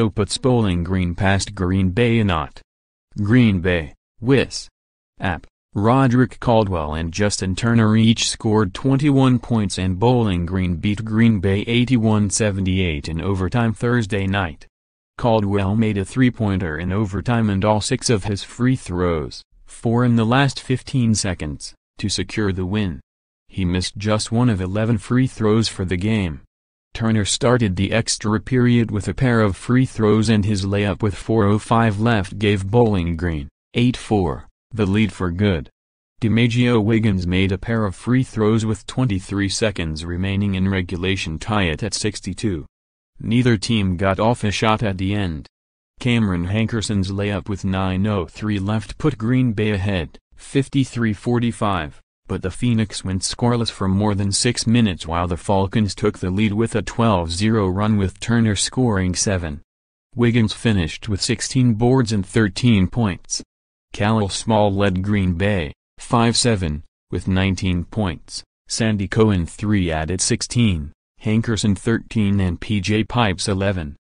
show puts Bowling Green past Green Bay in OT. Green Bay, Wis. App, Rodrick Caldwell and Justin Turner each scored 21 points and Bowling Green beat Green Bay 81-78 in overtime Thursday night. Caldwell made a three-pointer in overtime and all six of his free throws, four in the last 15 seconds, to secure the win. He missed just one of 11 free throws for the game. Turner started the extra period with a pair of free throws and his layup with 4:05 left gave Bowling Green, 8-4, the lead for good. Demajeo Wiggins made a pair of free throws with 23 seconds remaining in regulation tie it at 62. Neither team got off a shot at the end. Kameron Hankerson's layup with 9:03 left put Green Bay ahead, 53-45. But the Phoenix went scoreless for more than 6 minutes while the Falcons took the lead with a 12-0 run with Turner scoring 7. Wiggins finished with 16 boards and 13 points. Callow Small led Green Bay, 5-7, with 19 points, Sandy Cohen 3 added 16, Hankerson 13 and PJ Pipes 11.